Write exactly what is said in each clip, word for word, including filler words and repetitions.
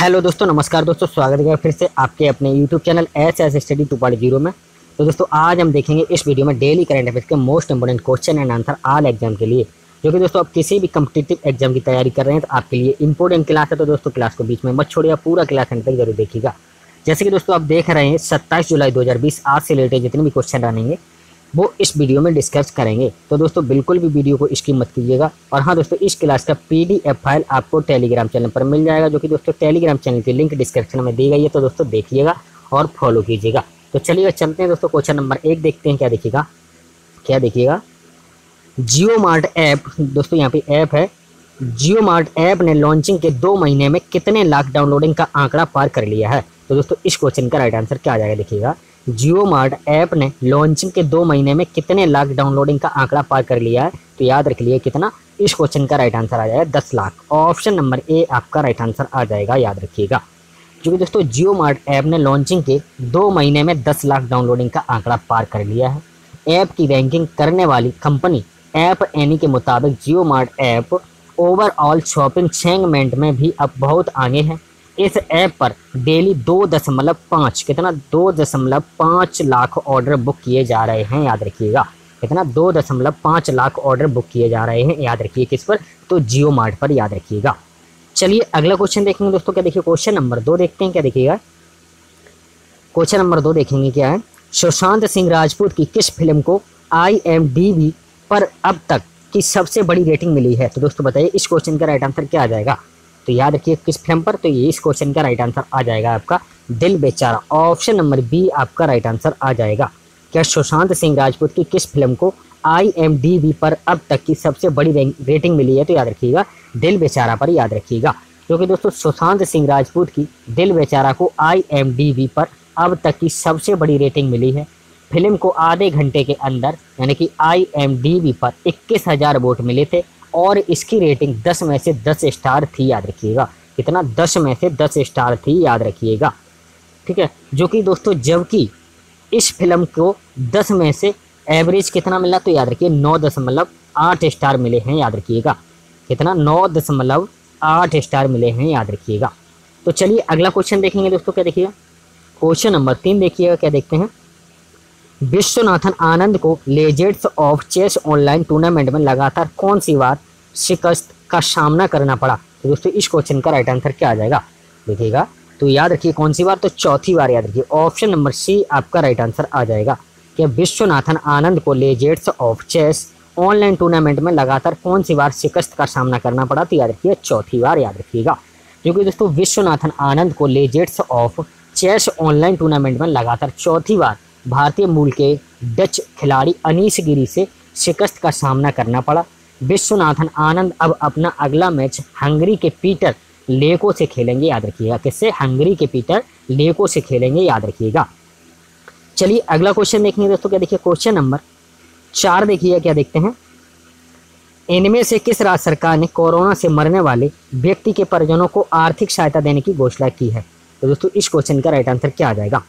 Hello दोस्तों, नमस्कार दोस्तों, स्वागत है फिर से आपके अपने YouTube channel S study two part zero में। तो दोस्तों आज हम देखेंगे इस वीडियो में डेली करंट अफेयर्स के most important question and answer all exam के लिए, जो कि दोस्तों आप किसी भी कम्पिटिटिव एग्जाम की तैयारी कर रहे हैं तो आपके लिए इंपॉर्टेंट क्लास है। तो दोस्तों क्लास को बीच में मत छोड़िए, पूरा क्लास एंड तक जरूर देखिएगा। जैसे कि दोस्तों आप देख रहे हैं सत्ताईस जुलाई दो हज़ार बीस आज से रिलेटेड जितने भी क्वेश्चन रहेंगे वो इस वीडियो में डिस्कस करेंगे। तो दोस्तों बिल्कुल भी वीडियो को स्किप मत कीजिएगा। और हाँ दोस्तों, इस क्लास का पीडीएफ फाइल आपको टेलीग्राम चैनल पर मिल जाएगा, जो कि दोस्तों टेलीग्राम चैनल की लिंक डिस्क्रिप्शन में दी गई है। तो दोस्तों देखिएगा और फॉलो कीजिएगा। तो चलिए चलते हैं दोस्तों, क्वेश्चन नंबर एक देखते हैं। क्या देखिएगा क्या देखिएगा जियो मार्ट ऐप। दोस्तों यहाँ पे ऐप है, जियो मार्ट ऐप ने लॉन्चिंग के दो महीने में कितने लाख डाउनलोडिंग का आंकड़ा पार कर लिया है। तो दोस्तों इस क्वेश्चन का राइट आंसर क्या आ जाएगा, देखिएगा। जियो मार्ट ऐप ने लॉन्चिंग के दो महीने में कितने लाख डाउनलोडिंग का आंकड़ा पार कर लिया है। तो याद रख लिए कितना, इस क्वेश्चन का राइट आंसर आ जाएगा दस लाख। ऑप्शन नंबर ए आपका राइट आंसर आ जाएगा, याद रखिएगा। क्योंकि दोस्तों जियो मार्ट ऐप ने लॉन्चिंग के दो महीने में दस लाख डाउनलोडिंग का आंकड़ा पार कर लिया है। ऐप की रैंकिंग करने वाली कंपनी ऐप एनी के मुताबिक Jio Mart app overall shopping segment में भी अब बहुत आगे है। इस ऐप पर डेली दो दशमलव पाँच कितना दो दशमलव पाँच लाख ऑर्डर बुक किए जा रहे हैं, याद रखिएगा। कितना दो दशमलव पाँच लाख ऑर्डर बुक किए जा रहे हैं, याद रखिए किस पर, तो जियो मार्ट पर, याद रखिएगा। चलिए अगला क्वेश्चन देखेंगे दोस्तों। क्या देखिए क्वेश्चन नंबर दो देखते हैं। क्या देखिएगा क्वेश्चन नंबर दो देखेंगे क्या है। सुशांत सिंह राजपूत की किस फिल्म को आई एम डी बी पर अब तक की सबसे बड़ी रेटिंग मिली है। तो दोस्तों बताइए इस क्वेश्चन का राइट आंसर क्या आ जाएगा। तो याद रखिए किस फिल्म पर, तो ये इस क्वेश्चन का राइट आंसर आ जाएगा आपका दिल बेचारा। ऑप्शन नंबर बी आपका राइट आंसर आ जाएगा। क्या सुशांत सिंह राजपूत की किस फिल्म को आई एम डी बी पर अब तक की सबसे बड़ी रेटिंग मिली है। तो याद रखिएगा दिल बेचारा पर, याद रखिएगा। क्योंकि दोस्तों सुशांत सिंह राजपूत की दिल बेचारा को आई एम डी बी पर अब तक की सबसे बड़ी रेटिंग मिली है। फिल्म को आधे घंटे के अंदर यानी कि आई एम डी बी पर इक्कीस हज़ार वोट मिले थे और इसकी रेटिंग दस में से दस स्टार थी, याद रखिएगा। कितना, दस में से दस स्टार थी, याद रखिएगा, ठीक है। जो कि दोस्तों जबकि इस फिल्म को दस में से एवरेज कितना मिला, तो याद रखिए नौ दशमलव आठ स्टार मिले हैं, याद रखिएगा। कितना, नौ दशमलव आठ स्टार मिले हैं, याद रखिएगा। तो चलिए अगला क्वेश्चन देखेंगे दोस्तों। क्या देखिएगा क्वेश्चन नंबर तीन देखिएगा। क्या देखते हैं, विश्वनाथन आनंद को legends of chess online tournament में लगातार कौन सी बार शिकस्त का सामना करना पड़ा। तो दोस्तों इस क्वेश्चन का राइट आंसर क्या आ जाएगा, देखिएगा। तो याद रखिए कौन सी बार, तो चौथी बार, याद रखिए। ऑप्शन नंबर सी आपका राइट आंसर आ जाएगा। क्या विश्वनाथन आनंद को legends of chess online tournament में लगातार कौन सी बार शिकस्त का सामना करना पड़ा। तो याद रखिए चौथी बार, याद रखिएगा। क्योंकि दोस्तों विश्वनाथन आनंद को legends of chess online tournament में लगातार चौथी बार भारतीय मूल के डच खिलाड़ी अनीश गिरी से शिकस्त का सामना करना पड़ा। विश्वनाथन आनंद अब अपना अगला मैच हंगरी के पीटर लेको से खेलेंगे, याद रखिएगा। किससे, हंगरी के पीटर लेको से खेलेंगे, याद रखिएगा। चलिए अगला क्वेश्चन देखेंगे दोस्तों। क्या देखिए क्वेश्चन नंबर चार देखिएगा। क्या देखते हैं, इनमें से किस राज्य सरकार ने कोरोना से मरने वाले व्यक्ति के परिजनों को आर्थिक सहायता देने की घोषणा की है। तो दोस्तों इस क्वेश्चन का राइट आंसर क्या आ जाएगा।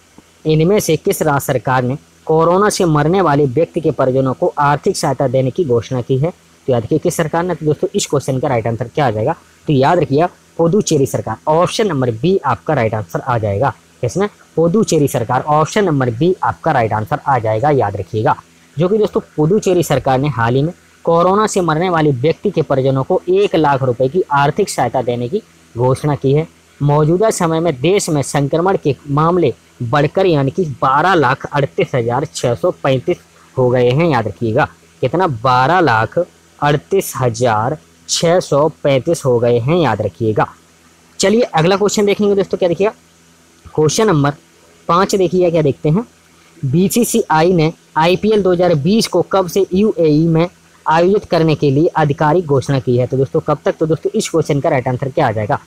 इनमें से किस राज्य सरकार ने कोरोना से मरने वाले व्यक्ति के परिजनों को आर्थिक सहायता देने की घोषणा की है। तो याद रखिए किस सरकार ने। तो दोस्तों इस क्वेश्चन का राइट आंसर क्या आ जाएगा, तो याद रखिए पुदुचेरी सरकार। ऑप्शन नंबर बी आपका राइट आंसर आ जाएगा। इसमें पुदुचेरी सरकार, ऑप्शन नंबर बी आपका राइट आंसर आ जाएगा, याद रखिएगा। जो कि दोस्तों पुदुचेरी सरकार ने हाल ही में कोरोना से मरने वाले व्यक्ति के परिजनों को एक लाख रुपये की आर्थिक सहायता देने की घोषणा की है। मौजूदा समय में देश में संक्रमण के मामले बढ़कर यानी कि बारह लाख अड़तीस हज़ार छः सौ पैंतीस हो गए हैं, याद रखिएगा। कितना, बारह लाख अड़तीस हज़ार छः सौ पैंतीस हो गए हैं, याद रखिएगा। चलिए अगला क्वेश्चन देखेंगे दोस्तों। क्या देखिएगा क्वेश्चन नंबर पाँच देखिएगा। क्या देखते हैं, बी सी सी आई ने आई पी एल दो हज़ार बीस को कब से यू ए ई में आयोजित करने के लिए आधिकारिक घोषणा की है। तो दोस्तों कब तक, तो दोस्तों इस क्वेश्चन का राइट आंसर क्या आ जाएगा,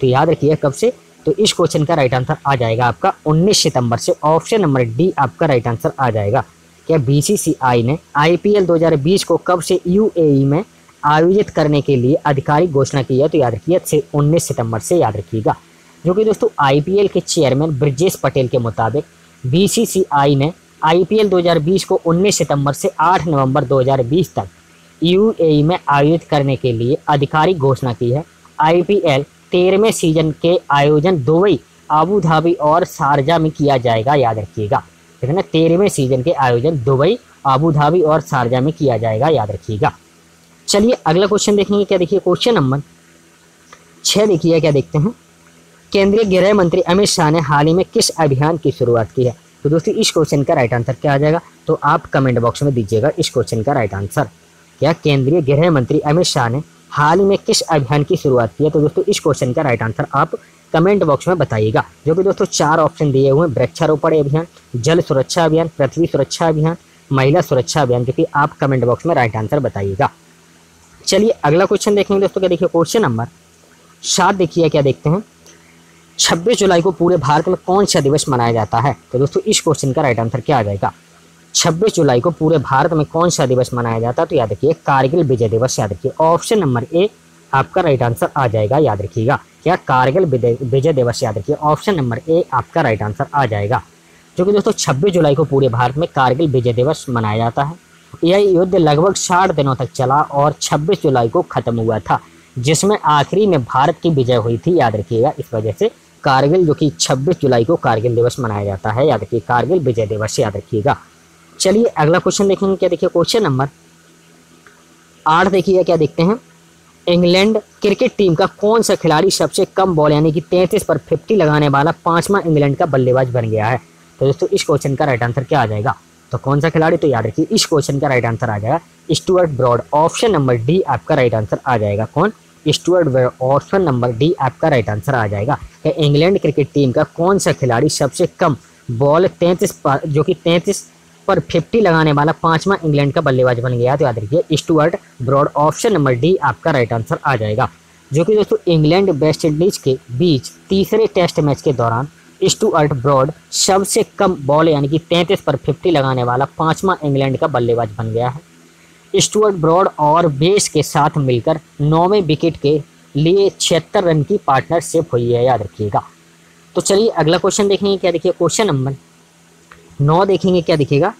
तो याद रखिए कब से। तो इस क्वेश्चन का राइट आंसर आ जाएगा आपका उन्नीस सितंबर से। ऑप्शन नंबर डी आपका राइट आंसर आ जाएगा। क्या बी सी सी आई ने आई पी एल दो हज़ार बीस को कब से यू ए ई में आयोजित करने के लिए आधिकारिक घोषणा की है। तो याद रखिए से उन्नीस सितंबर से, याद रखिएगा। जो कि दोस्तों आई पी एल के चेयरमैन बृजेश पटेल के मुताबिक बी सी सी आई ने आई पी एल दो हज़ार बीस को उन्नीस सितंबर से आठ नवंबर दो हज़ार बीस तक यू ए ई में आयोजित करने के लिए आधिकारिक घोषणा की है। आई पी एल तेरहवें सीजन के आयोजन दुबई, आबू धाबी और शारजा में किया जाएगा। याद रखिएगा, ठीक है ना, तेरहवें सीजन के आयोजन दुबई, आबू धाबी और शारजा में किया जाएगा। याद रखिएगा। चलिए अगला क्वेश्चन देखेंगे। क्या देखिए, क्वेश्चन नंबर छः देखिए, क्या देखते हैं, केंद्रीय गृह मंत्री अमित शाह ने हाल ही में किस अभियान की शुरुआत की है। तो दोस्तों इस क्वेश्चन का राइट आंसर क्या आ जाएगा, तो आप कमेंट बॉक्स में दीजिएगा इस क्वेश्चन का राइट आंसर। क्या केंद्रीय गृह मंत्री अमित शाह ने हाल ही में किस अभियान की शुरुआत की है, तो दोस्तों इस क्वेश्चन का राइट आंसर आप कमेंट बॉक्स में बताइएगा। जो कि दोस्तों चार ऑप्शन दिए हुए हैं, वृक्षारोपण अभियान, जल सुरक्षा अभियान, पृथ्वी सुरक्षा अभियान, महिला सुरक्षा अभियान, जो कि आप कमेंट बॉक्स में राइट आंसर बताइएगा। चलिए अगला क्वेश्चन देखेंगे दोस्तों। क्या देखिए, क्वेश्चन नंबर सात देखिए, क्या देखते हैं, छब्बीस जुलाई को पूरे भारत में कौन सा दिवस मनाया जाता है। तो दोस्तों इस क्वेश्चन का राइट आंसर क्या आ जाएगा, छब्बीस जुलाई को पूरे भारत में कौन सा दिवस मनाया जाता है। तो याद रखिए, कारगिल विजय दिवस। याद रखिए, ऑप्शन नंबर ए आपका राइट आंसर आ जाएगा। याद रखिएगा, क्या कारगिल विजय दिवस, याद रखिए ऑप्शन नंबर ए आपका राइट आंसर आ जाएगा। जो कि दोस्तों छब्बीस जुलाई को पूरे भारत में कारगिल विजय दिवस मनाया जाता है। यह युद्ध लगभग साठ दिनों तक चला और छब्बीस जुलाई को खत्म हुआ था, जिसमें आखिरी में भारत की विजय हुई थी। याद रखिएगा, इस वजह से कारगिल, जो कि छब्बीस जुलाई को कारगिल दिवस मनाया जाता है। याद रखिए, कारगिल विजय दिवस। याद रखिएगा। चलिए अगला क्वेश्चन देखेंगे। क्या देखिए, क्वेश्चन नंबर आठ देखिए, क्या देखते हैं, इंग्लैंड क्रिकेट टीम का कौन सा खिलाड़ी सबसे कम बॉल यानी कि तैंतीस पर फिफ्टी लगाने वाला पाँचवा इंग्लैंड का बल्लेबाज बन गया है। तो दोस्तों इस क्वेश्चन का राइट आंसर क्या आ जाएगा, तो कौन सा खिलाड़ी, तो याद रखिए इस क्वेश्चन का राइट आंसर आ जाएगा Stuart Broad. Option number D आपका राइट आंसर आ जाएगा। कौन, Stuart Broad. Option number D आपका राइट आंसर आ जाएगा। इंग्लैंड क्रिकेट टीम का कौन सा खिलाड़ी सबसे कम बॉल तैंतीस पर, जो कि तैंतीस पर फिफ्टी लगाने वाला पाँचवा इंग्लैंड का बल्लेबाज बन गया। तो याद रखिए Stuart Broad. Option number D आपका राइट आंसर आ जाएगा। जो कि दोस्तों इंग्लैंड वेस्ट इंडीज के बीच तीसरे टेस्ट मैच के दौरान स्टुअर्ट ब्रॉड सबसे कम बॉल यानी कि तैंतीस पर फिफ्टी लगाने वाला पाँचवा इंग्लैंड का बल्लेबाज बन गया है। स्टुअर्ट ब्रॉड और बेस के साथ मिलकर नौवें विकेट के लिए छिहत्तर रन की पार्टनरशिप हुई है। याद रखिएगा। तो चलिए अगला क्वेश्चन देखेंगे। क्या देखिए, क्वेश्चन नंबर नौ देखेंगे, क्या दिखेगा,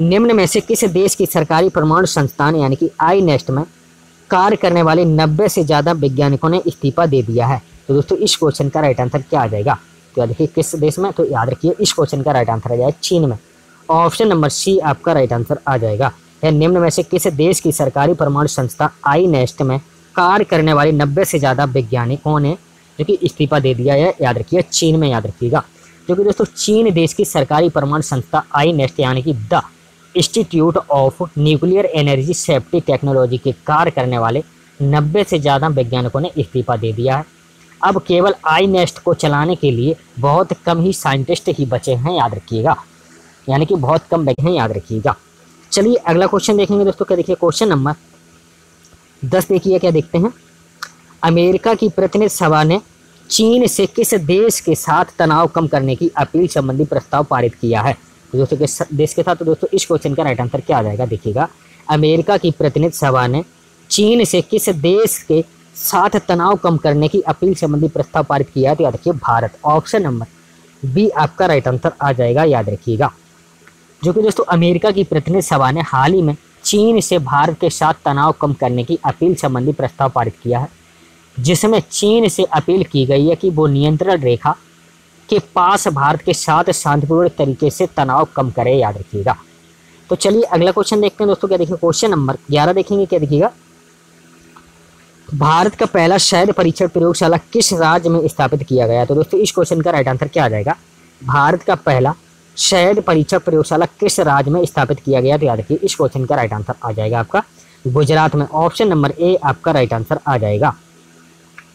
निम्न में से किस देश की सरकारी प्रमाण संस्थान यानी कि आईनेस्ट में कार्य करने वाले नब्बे से ज़्यादा वैज्ञानिकों ने इस्तीफा दे दिया है। तो दोस्तों इस क्वेश्चन का राइट आंसर क्या आ जाएगा, तो याद रखिए किस देश में, तो याद रखिए इस क्वेश्चन का राइट आंसर आ जाएगा चीन में। ऑप्शन नंबर सी आपका राइट आंसर आ जाएगा। यह निम्न में से किस देश की सरकारी प्रमाण संस्था आईनेस्ट में कार्य करने वाले नब्बे से ज़्यादा वैज्ञानिकों ने जो कि इस्तीफा दे दिया है। याद रखिए चीन में। याद रखिएगा, जो कि दोस्तों चीन देश की सरकारी प्रमाण संस्था आईनेस्ट यानी कि the institute of nuclear energy safety technology के कार्य करने वाले नब्बे से ज़्यादा वैज्ञानिकों ने इस्तीफा दे दिया है। अब केवल आईनेस्ट को चलाने के लिए बहुत कम ही साइंटिस्ट ही बचे हैं। याद रखिएगा, यानी कि बहुत कम बचे हैं। याद रखिएगा। चलिए अगला क्वेश्चन देखेंगे दोस्तों। क्या देखिए, क्वेश्चन नंबर दस देखिए, क्या देखते हैं, अमेरिका की प्रतिनिधि सभा ने चीन से किस देश के साथ तनाव कम करने की अपील संबंधी प्रस्ताव पारित किया है। तो दोस्तों किस देश के साथ, तो दोस्तों इस क्वेश्चन का राइट आंसर क्या आ जाएगा, देखिएगा अमेरिका की प्रतिनिधि सभा ने चीन से किस देश के साथ तनाव कम करने की अपील संबंधी प्रस्ताव पारित किया है। तो याद रखिए भारत। ऑप्शन नंबर बी आपका राइट आंसर आ जाएगा। याद रखिएगा, जो कि दोस्तों अमेरिका की प्रतिनिधि सभा ने हाल ही में चीन से भारत के साथ तनाव कम करने की अपील संबंधी प्रस्ताव पारित किया है, जिसमें चीन से अपील की गई है कि वो नियंत्रण रेखा के पास भारत के साथ शांतिपूर्ण तरीके से तनाव कम करे। याद रखिएगा। तो चलिए अगला क्वेश्चन देखते हैं दोस्तों। क्या देखिए, क्वेश्चन नंबर ग्यारह देखेंगे, क्या देखिएगा, भारत का पहला शहर परीक्षण प्रयोगशाला किस राज्य में स्थापित किया गया। तो दोस्तों इस क्वेश्चन का राइट आंसर क्या आ जाएगा, भारत का पहला शहर परीक्षण प्रयोगशाला किस राज्य में स्थापित किया गया। तो याद रखिए इस क्वेश्चन का राइट आंसर आ जाएगा आपका गुजरात में। ऑप्शन नंबर ए आपका राइट आंसर आ जाएगा।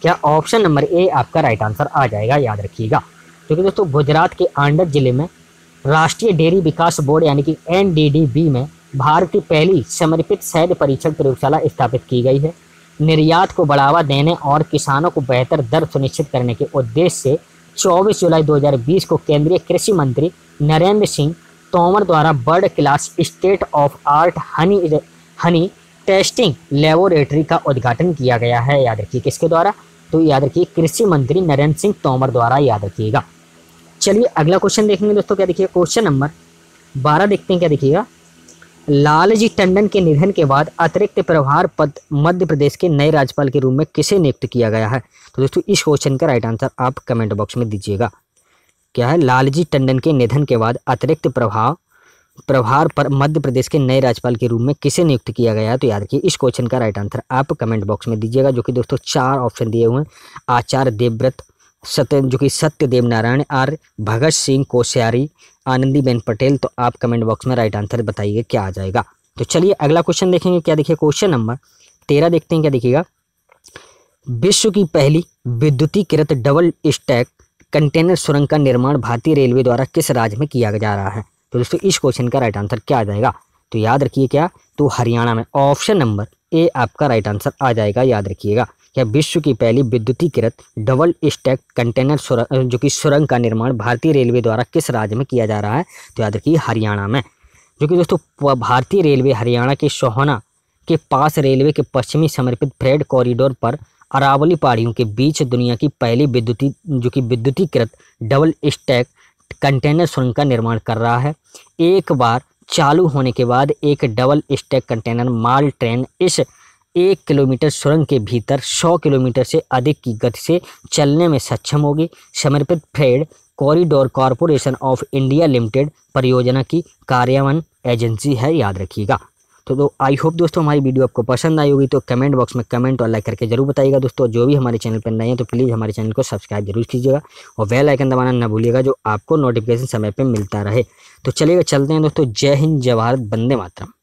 क्या, ऑप्शन नंबर ए आपका राइट आंसर आ जाएगा। याद रखिएगा, क्योंकि दोस्तों गुजरात के आंडर जिले में राष्ट्रीय डेयरी विकास बोर्ड यानी कि एन डी डी बी में भारत की पहली समर्पित शहर परीक्षण प्रयोगशाला स्थापित की गई है। निर्यात को बढ़ावा देने और किसानों को बेहतर दर सुनिश्चित करने के उद्देश्य से चौबीस जुलाई दो हज़ार बीस को केंद्रीय कृषि मंत्री नरेंद्र सिंह तोमर द्वारा world class state of art honey honey testing laboratory का उद्घाटन किया गया है। याद रखिए किसके द्वारा, तो याद रखिए कृषि मंत्री नरेंद्र सिंह तोमर द्वारा। याद रखिएगा। चलिए अगला क्वेश्चन देखेंगे दोस्तों। क्या देखिए, क्वेश्चन नंबर बारह देखते हैं, क्या देखिएगा, लालजी टंडन के निधन के बाद अतिरिक्त प्रभार पद मध्य प्रदेश के नए राज्यपाल के रूप में किसे नियुक्त किया गया है? तो दोस्तों इस क्वेश्चन का राइट आंसर आप कमेंट बॉक्स में दीजिएगा। क्या है? लालजी टंडन के निधन के बाद अतिरिक्त प्रभाव प्रभार पर मध्य प्रदेश के नए राज्यपाल के रूप में किसे नियुक्त किया गया है? तो याद रखिए इस क्वेश्चन का राइट आंसर आप कमेंट बॉक्स में दीजिएगा, जो कि दोस्तों चार ऑप्शन दिए हुए हैं। आचार्य देवव्रत, सत्य जो कि सत्यदेव नारायण आर्य, भगत सिंह कोश्यारी, आनंदीबेन पटेल। तो आप कमेंट बॉक्स में राइट आंसर बताइए क्या आ जाएगा। तो चलिए अगला क्वेश्चन देखेंगे। क्या देखिए क्वेश्चन नंबर तेरह देखते हैं। क्या देखिएगा? विश्व की पहली विद्युतीकृत डबल स्टैक कंटेनर सुरंग का निर्माण भारतीय रेलवे द्वारा किस राज्य में किया जा रहा है? तो दोस्तों इस क्वेश्चन का राइट आंसर क्या आ जाएगा? तो याद रखिए क्या? तो हरियाणा में। ऑप्शन नंबर ए आपका राइट आंसर आ जाएगा। याद रखिएगा क्या? विश्व की पहली विद्युतीकृत डबल स्टैक कंटेनर सुरंग जो कि सुरंग का निर्माण भारतीय रेलवे द्वारा किस राज्य में किया जा रहा है? तो याद रखिए हरियाणा में, जो कि दोस्तों भारतीय रेलवे हरियाणा के सोहना के पास रेलवे के पश्चिमी समर्पित फ्रेड कॉरिडोर पर अरावली पहाड़ियों के बीच दुनिया की पहली विद्युती जो कि विद्युतीकृत डबल स्टैक कंटेनर सुरंग का निर्माण कर रहा है। एक बार चालू होने के बाद एक डबल स्टैक कंटेनर माल ट्रेन इस एक किलोमीटर सुरंग के भीतर सौ किलोमीटर से अधिक की गति से चलने में सक्षम होगी। समर्पित freight corridor corporation of India limited परियोजना की कार्यान्वयन एजेंसी है। याद रखिएगा। तो तो आई होप दोस्तों हमारी वीडियो आपको पसंद आई होगी। तो कमेंट बॉक्स में कमेंट और लाइक करके जरूर बताइएगा दोस्तों। जो भी हमारे चैनल पर नए हैं तो प्लीज़ हमारे चैनल को सब्सक्राइब जरूर कीजिएगा और बेल आइकन दबाना ना भूलिएगा, जो आपको नोटिफिकेशन समय पर मिलता रहे। तो चलिएगा चलते हैं दोस्तों। जय हिंद, जय भारत, वंदे मातरम।